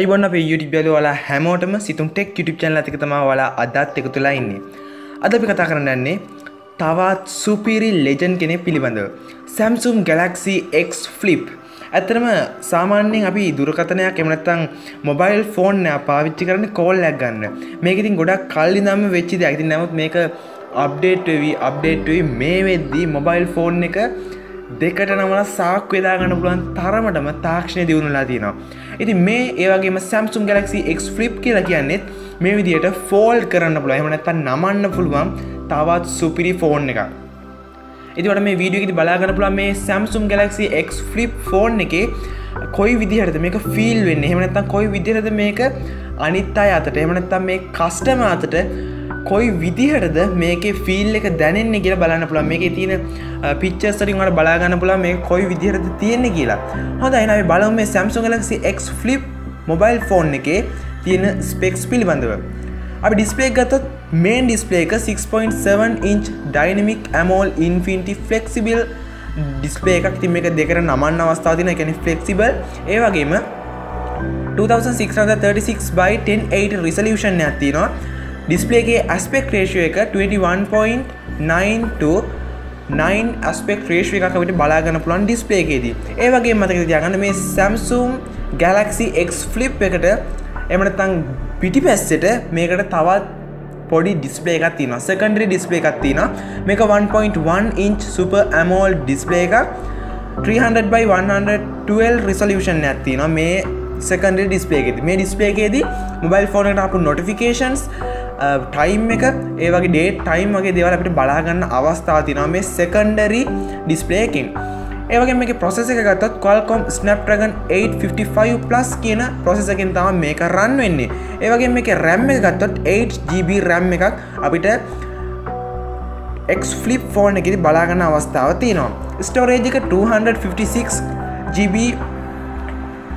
අයිබෝන් අපේ YouTube වල ඔයාලා හැමෝටම සිතුම් ටෙක් YouTube channel එකක තමයි ඔයාලා අදත් එකතුලා ඉන්නේ. අද අපි කතා කරන්න යන්නේ තවත් superior legend කෙනෙක් පිළිබඳව. Samsung Galaxy X Flip. ඇත්තටම සාමාන්‍යයෙන් අපි දුරකථනයක් එහෙම නැත්නම් mobile phone එක පාවිච්චි කරන්නේ call එකක් ගන්න. මේක ඉතින් ගොඩක් කල් ඉඳන්ම වෙච්ච දෙයක්. ඉතින් නමුත් මේක update වෙවි මේ වෙද්දී mobile phone එක දෙකට නමලා සාක්කු යදා ගන්න පුළුවන් තරමටම තාක්ෂණය දියුණුවලා තියෙනවා. ඉතින් මේ ඒ වගේම Samsung Galaxy X Flip කියලා කියන්නේ මේ විදියට fold කරන්න පුළුවන්. එහෙම නැත්නම් නමන්න පුළුවන් තවත් superior phone එකක්. ඉතින් ඔයාලා මේ වීඩියෝ එකේදී බලා ගන්න පුළුවන් මේ Samsung Galaxy X Flip phone එකේ කොයි විදිහටද මේක feel වෙන්නේ. එහෙම නැත්නම් කොයි විදිහටද මේක අනිත් අය අතට. එහෙම නැත්නම් මේ customer අතට කොයි විදිහටද මේකේ ෆීල් එක දැනෙන්නේ කියලා බලන්න පුළුවන්. මේකේ තියෙන පික්චර්ස් වලින් ඔයාලා බලා ගන්න පුළුවන් මේක කොයි විදිහටද තියෙන්නේ කියලා. හොඳයි එහෙනම් අපි බලමු මේ Samsung Galaxy X Flip mobile phone එකේ තියෙන ස්පෙක්ස් පිළිබඳව. අපි ඩිස්ප්ලේ එක ගත්තොත් main display එක 6.7 inch Dynamic AMOLED Infinity Flexible display එකක්. ඉතින් මේක දෙකට නමන්න අවස්ථාවක් තියෙනවා. ඒ කියන්නේ flexible. ඒ වගේම 2636x1080 resolution එකක් තියෙනවා. Display के aspect ratio එක 21.9:9 aspect ratio එකක් අපිට බලා ගන්න පුළුවන් display එකේදී. ඒ වගේම මතක තියාගන්න මේ Samsung Galaxy X Flip එකට එහෙම නැත්නම් පිටිපැස්සට මේකට තවත් පොඩි display එකක් තියෙනවා. Secondary display එකක් තියෙනවා. මේක 1.1 inch Super AMOLED display එකක් 300x112 resolution එකක් තියෙනවා. මේ secondary display එකේදී මේ display එකේදී mobile phone එකට ආපු notifications time එක ඒ වගේ date time වගේ දේවල් අපිට බලා ගන්න අවස්ථාව තියෙනවා මේ secondary display එකෙන්. ඒ වගේම මේකේ processor එක ගත්තොත් Qualcomm Snapdragon 855 plus කියන processor එකෙන් තමයි මේක run වෙන්නේ. ඒ වගේම මේකේ RAM එක ගත්තොත් 8GB RAM එකක් අපිට X Flip phone එකේදී බලා ගන්න අවස්ථාව තියෙනවා. Storage එක 256GB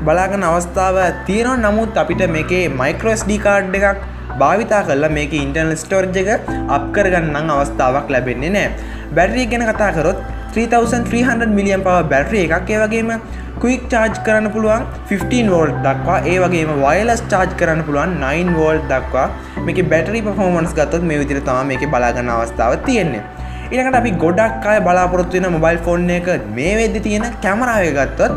බලා ගන්න අවස්ථාව තියෙනවා. නමුත් අපිට මේකේ micro SD card එකක් භාවිතා කරලා මේකේ internal storage එක up කරගන්න නම් අවස්ථාවක් ලැබෙන්නේ නැහැ. බැටරිය ගැන කතා කරොත් 3300 mAh බැටරිය එකක්. ඒ වගේම quick charge කරන්න පුළුවන් 15V දක්වා. ඒ වගේම wireless charge කරන්න පුළුවන් 9V දක්වා. මේකේ battery performance ගත්තොත් මේ විදිහට තමයි මේකේ බලා ගන්න අවස්ථාව තියෙන්නේ. ඊළඟට අපි ගොඩක් අය බලාපොරොත්තු වෙන mobile phone එක මේ වෙද්දී තියෙන කැමරාව එක ගත්තොත්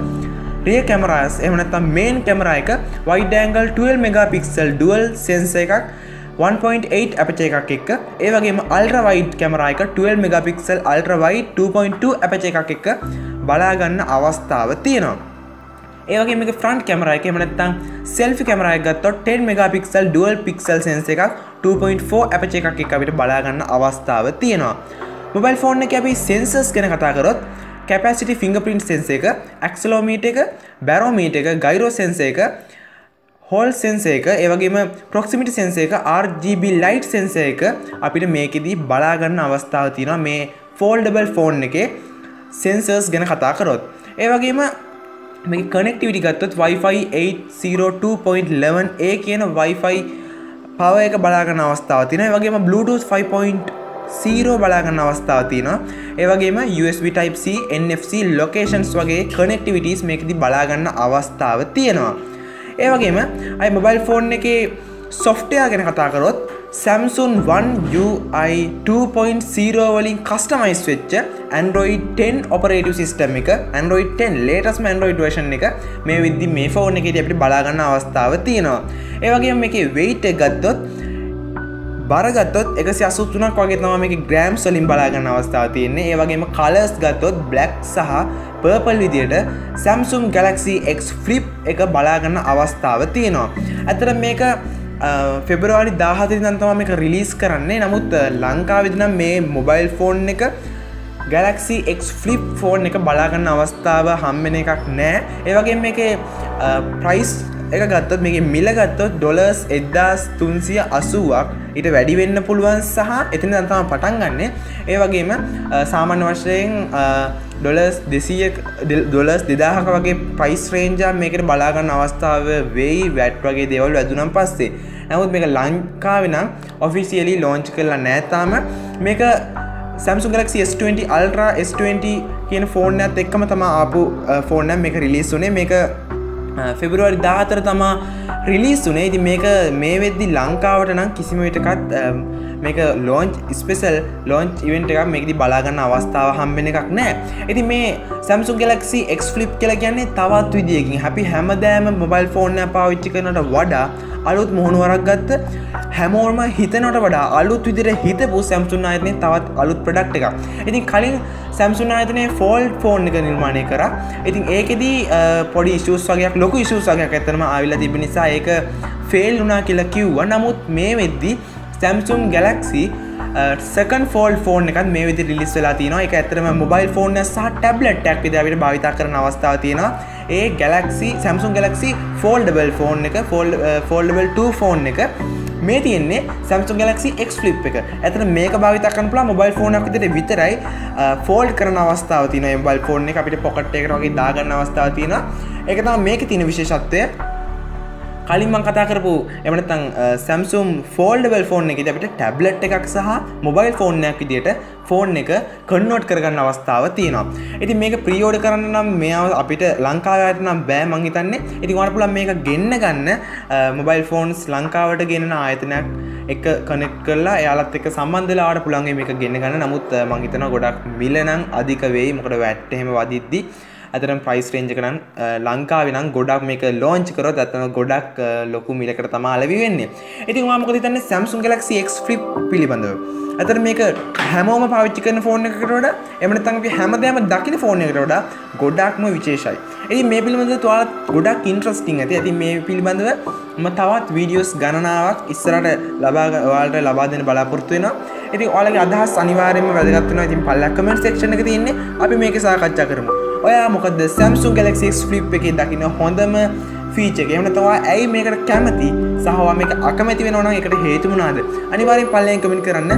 rear cameras එහෙම නැත්නම් main camera එක wide angle 12 megapixel dual sensor එකක් 1.8 aperture එකක් එක්ක ඒ වගේම ultra wide camera එක 12 megapixel ultra wide 2.2 aperture එකක් එක්ක බලා ගන්න අවස්ථාව තියෙනවා. ඒ වගේම මේක front camera එක එහෙම නැත්නම් selfie camera එක ගත්තොත් 10 megapixel dual pixel sensor එකක් 2.4 aperture එකක් එක්ක අපිට බලා ගන්න අවස්ථාව තියෙනවා. mobile phone එකේ අපි sensors ගැන කතා කරොත් capacity fingerprint sensor එක, accelerometer එක, barometer එක, gyro sensor එක, hall sensor එක, ඒ වගේම proximity sensor එක, RGB light sensor එක අපිට මේකෙදී බලා ගන්න අවස්ථාවක් තියෙනවා මේ foldable phone එකේ sensors ගැන කතා කරොත්. ඒ වගේම මේ connectivity ගත්තොත් Wi-Fi 802.11a කියන Wi-Fi power එක බලා ගන්න අවස්ථාවක් තියෙනවා. ඒ වගේම Bluetooth 5.0 බලා ගන්න අවස්ථාවක් තියෙනවා. ඒ වගේම USB Type C, NFC, locations වගේ connectivities මේකදී බලා ගන්න අවස්ථාව තියෙනවා. ඒ වගේම අය mobile phone එකේ software ගැන කතා කරොත් Samsung One UI 2.0 වලින් customize වෙච්ච Android 10 operating system එක, Android 10 latest Android version එක මේ විදිහේ මේ phone එකේදී අපිට බලා ගන්න අවස්ථාව තියෙනවා. ඒ වගේම මේකේ weight එක ගත්තොත් බර ගත්තොත් 183ක් වගේ තමයි මේකේ ග්‍රෑම්ස් වලින් බලා ගන්න අවස්ථාව තියෙන්නේ. ඒ වගේම කලර්ස් ගත්තොත් black සහ purple විදියට Samsung Galaxy X Flip එක බලා ගන්න අවස්ථාව තියෙනවා. ඇත්තට මේක February 17 ඉඳන් තමයි මේක රිලීස් කරන්නේ. නමුත් ලංකාවේදී නම් මේ mobile phone එක Galaxy X Flip phone එක බලා ගන්න අවස්ථාව හම්බෙන එකක් නෑ. ඒ වගේම මේකේ price එක ගත්තොත් මේකේ මිල ගත්තොත් $1380ක් ඊට වැඩි වෙන්න පුළුවන් සහ එතනින් තමයි පටන් ගන්නෙ. ඒ වගේම සාමාන්‍ය වශයෙන් $200ක වගේ price range එක මේකට බලා ගන්න අවස්ථාව වෙයි VAT වගේ දේවල් වැදුනන් පස්සේ. නමුත් මේක ලංකාවේ නම් officially launch කරලා නැහැ තාම. මේක Samsung Galaxy S20 Ultra S20 කියන phone එකත් එක්කම තමයි ආපු phone එක මේක release වුනේ. මේක February දාතර තමා රිලීස් උනේ. ඉතින් මේක මේ වෙද්දි ලංකාවට නම් කිසිම විටකත් මේක ලොන්ච් ස්පෙෂල් ලොන්ච් ඉවෙන්ට් එකක් මේකදී බලා ගන්න අවස්ථාව හම්බෙන එකක් නැහැ. ඉතින් මේ Samsung Galaxy X Flip කියලා කියන්නේ තවත් විදියකින් අපි හැමදාම මොබයිල් ෆෝන් එක පාවිච්චි කරනට වඩා අලුත් මොහොනවරක් ගත්ත හැමෝම හිතනට වඩා අලුත් විදිහට හිතපු Samsung ආයතනයේ තවත් අලුත් ප්‍රොඩක්ට් එකක්. ඉතින් කලින් Samsung ආයතනයේ fold phone එක නිර්මාණය කරා. ඉතින් ඒකෙදි පොඩි issues වගේක් ලොකු issues වගේක් ඇත්තටම ආවිලා තිබෙන නිසා ඒක fail වුණා කියලා කිව්වා. නමුත් මේ වෙද්දි Samsung Galaxy second fold phone එකත් මේ විදිහට රිලීස් වෙලා තියෙනවා. ඒක ඇත්තටම mobile phone එක සහ tablet එකක් විදිහට අපිට භාවිතා කරන්න අවස්ථාවක් තියෙනවා. A Galaxy Samsung Galaxy foldable phone එක foldable 2 phone එක මේ තියෙන්නේ Samsung Galaxy X Flip එක. ඇත්තට මේක භාවිතා කරන්න පුළුවන් mobile phone එකක් විදිහට විතරයි fold කරන අවස්ථාව තියෙනවා. මේ mobile phone එක අපිට pocket එකකට වගේ දාගන්න අවස්ථාවක් තියෙනවා. ඒක තමයි මේකේ තියෙන විශේෂත්වය. කලින් මම කතා කරපු එහෙම නැත්නම් Samsung foldable phone එකේදී අපිට tablet එකක් සහ mobile phone එකක් විදියට phone එක convert කරගන්න අවස්ථාවක් තියෙනවා. ඉතින් මේක pre-order කරන්න නම් මෙයාව අපිට ලංකාවට නම් බෑ මං හිතන්නේ. ඉතින් ඔයාලට පුළුවන් මේක ගෙන්න ගන්න mobile phones ලංකාවට ගෙනන ආයතනයක් එක connect කරලා එයාලත් එක්ක සම්බන්ධ වෙලා ආවට පුළුවන් මේක ගෙන්න ගන්න. නමුත් මං හිතනවා ගොඩක් මිල නම් අධික වෙයි. මොකද VAT එහෙම වදිද්දි අතරම් price range එක නම් ලංකාවේ නම් ගොඩක් මේක launch කරොත් අතන ගොඩක් ලොකු මිලකට තමයි අලෙවි වෙන්නේ. ඉතින් මම මොකද හිතන්නේ Samsung Galaxy X Flip පිළිබඳව. අතන මේක හැමෝම පාවිච්චි කරන ෆෝන් එකකට වඩා එහෙම නැත්නම් අපි හැමදාම දකින ෆෝන් එකකට වඩා ගොඩක්ම විශේෂයි. ඉතින් මේ පිළිබඳව ඔයාලට ගොඩක් interesting ඇති. ඉතින් මේ පිළිබඳව මම තවත් videos ගණනාවක් ඉස්සරහට ඔයාලට ලබා දෙන්න බලාපොරොත්තු වෙනවා. ඉතින් ඔයාලගේ අදහස් අනිවාර්යයෙන්ම වැදගත් වෙනවා. ඉතින් පල්ලා comment section එකේ තියෙන්නේ අපි මේක සාකච්ඡා කරමු. ඔයා මොකද Samsung Galaxy X Flip එකේ දකින්න හොඳම feature එක. එහෙම නැත්නම් ඔයා ඇයි මේකට කැමති සහ ඔයා මේක අකමැති වෙනව නම් ඒකට හේතු මොනවාද? අනිවාර්යෙන් පල්ලෙන් comment කරන්න.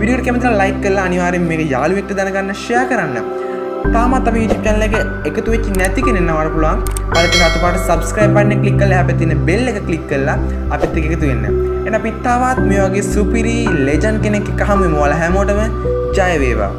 වීඩියෝ එක කැමති නම් like කරලා අනිවාර්යෙන් මේක යාළුවෙක්ට දැනගන්න share කරන්න. තාමත් අපේ YouTube channel එක එකතු වෙච්ච නැති කෙනෙක් නම් වඩ පුළුවන්. බලන්න අතපහට subscribe button එක click කරලා එහා පැත්තේ තියෙන bell එක click කරලා අපිත් එක්ක එකතු වෙන්න. එහෙනම් අපි තවත් මේ වගේ සුපිරි legend කෙනෙක් එක්ක හමු වෙමු. ඔයාලා හැමෝටම ජය වේවා.